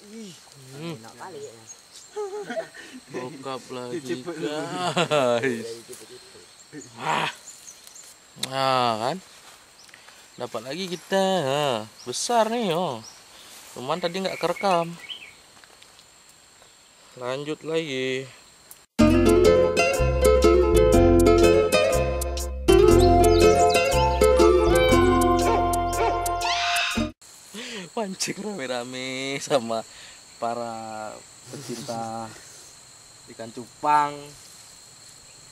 Enak kali ya. Bokap lagi guys. Nah kan, dapat lagi kita. Besar nih, oh. Cuman tadi nggak kerekam. Lanjut lagi. Pancing rame-rame sama para pecinta ikan cupang.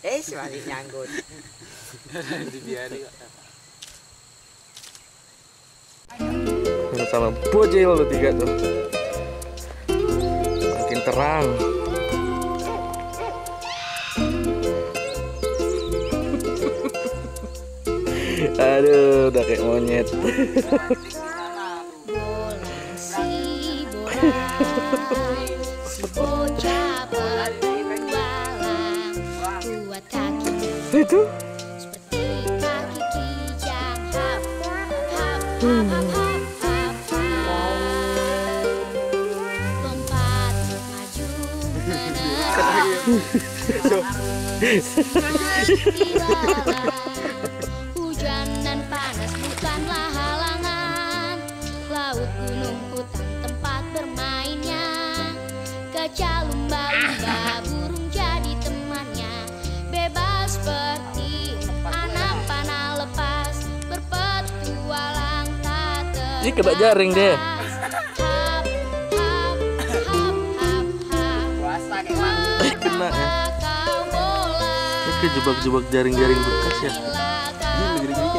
Sekali nyanggut. Sama bojil lo tiga tuh. Makin terang. Aduh, udah kayak monyet. Si bocah bertualang, buat kaki itu seperti kaki kijang. Hap hap hap hap hap hap, lompat maju menang. Hujan dan panas bukanlah halangan, laut gunung hutan tempat bermainnya. Kaca lumba-lumba, burung jadi temannya. Bebas seperti anak panah lepas, berpetualang tak terlepas. Ini kebak jaring deh. Hap, hap, hap, hap, hap. Kena ya. Ini jebak-jebak jaring-jaring bekas ya. Ini begini-begini gitu.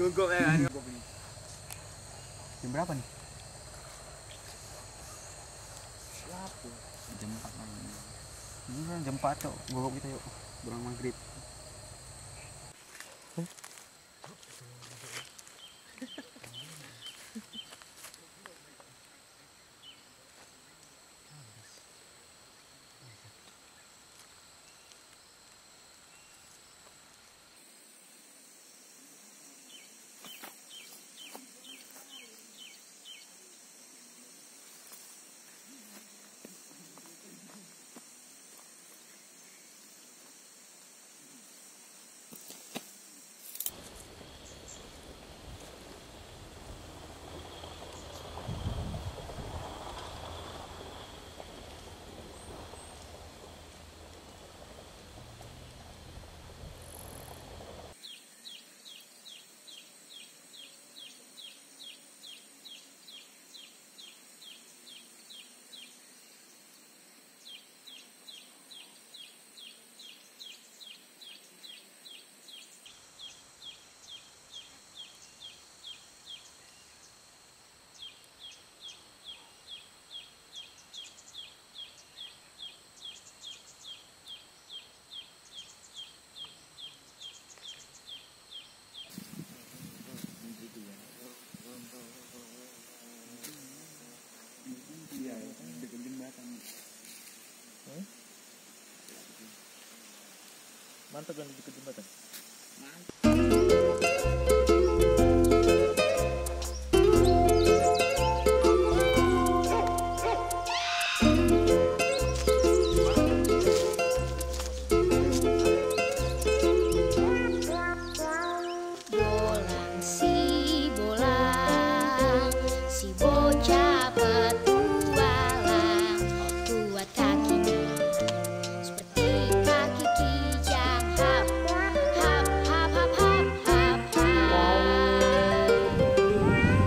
Gonggong ya. Jam berapa nih? Jam 4 malam. Ini kan jam 4 cok. Gogok kita yuk. Bolang maghrib. Mantap kan di dekat jembatan. Bolang si bolang, si bocah petualang, buat kakinya seperti kaki kijang. Hap hap hap hap hap hap hap,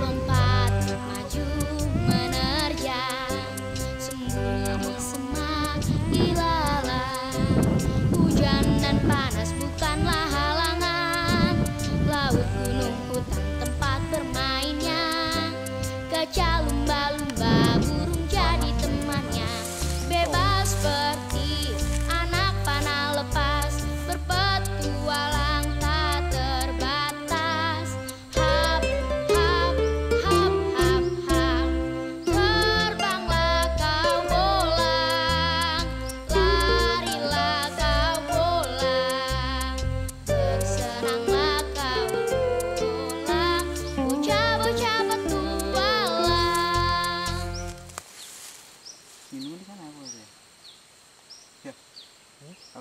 lompat maju menerjang, sembunyi di semak di lalang. Hujan dan panas bukanlah halangan, laut gunung hutan tempat bermainnya. Kaca lumba-lumba, burung jadi temannya. Bebas seperti anak panah lepas, berpetualang tak terbatas. Hap, hap, hap, hap, hap, terbanglah kau bolang, larilah kau bolang.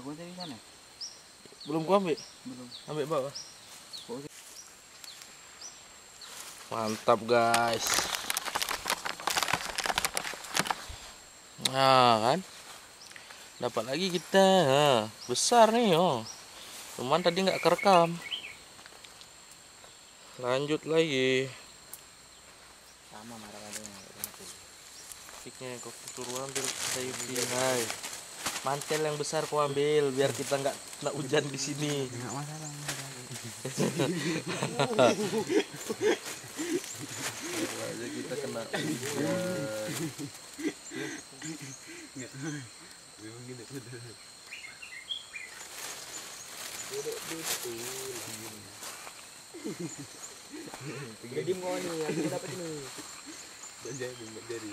Aku tadi kan ya? Belum gua ambil? Belum. Ambil bawah. Mantap guys. Nah kan, dapat lagi kita. Besar nih oh. Cuman tadi nggak kerekam. Lanjut lagi. Sama marah-marahnya. Tiknya kau suruh ambil sayur tirai. Mantel yang besar kau ambil biar kita nggak hujan di sini. Nggak masalah. Aja kita kena. Jadi mau nih, aku dapat ini. Dari.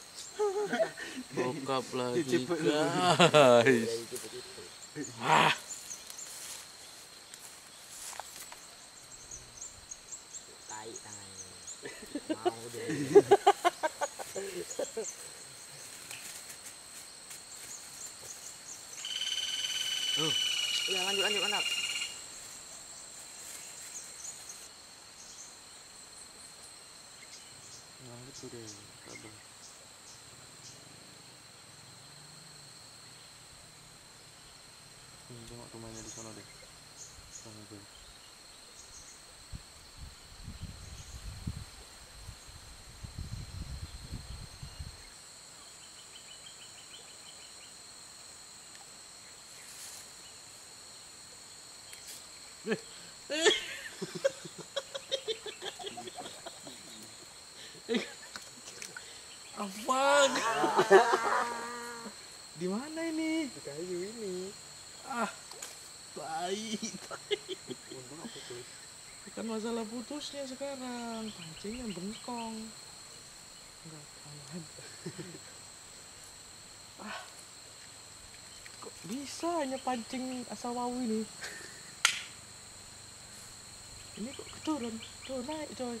Bokap lagi guys. Wah. Tai tangannya. Mau deh. Ya lanjut anak. Lanjut sudah kabel. Tengok rumahnya di sana deh. Sana deh. Abang. Di mana ini? Di kayu ini. Ah, tai. Bukan masalah putusnya sekarang, pancingnya bengkong. Enggak aman. Ah, kok bisa hanya pancing asal wau ini? Ini kok keturun, turun naik coy.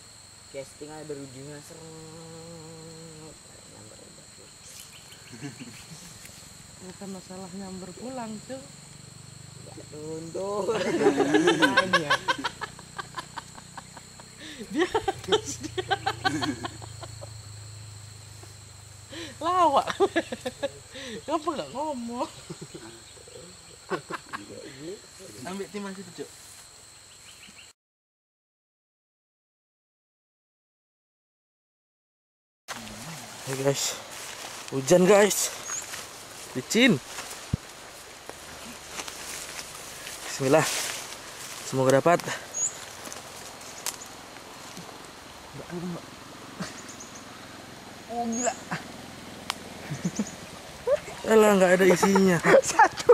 Casting aja berujungnya serem. Nyamber udah. Bukan masalah nyamber pulang tuh. Untuk dia terus dia lawak, kenapa nggak ngomong? Ambil timah situ cok. Hey guys, hujan guys, licin. Bismillah, semoga dapat. Oh gila. Elah nggak ada isinya. Satu.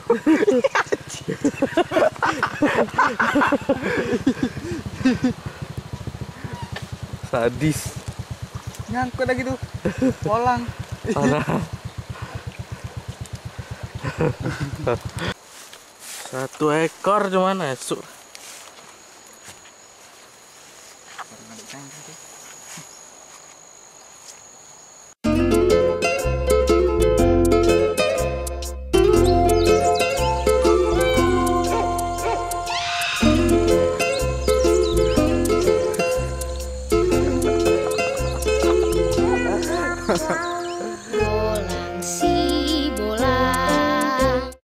Sadis. Nyangkut lagi tuh. Bolang. Satu ekor cuman esuk.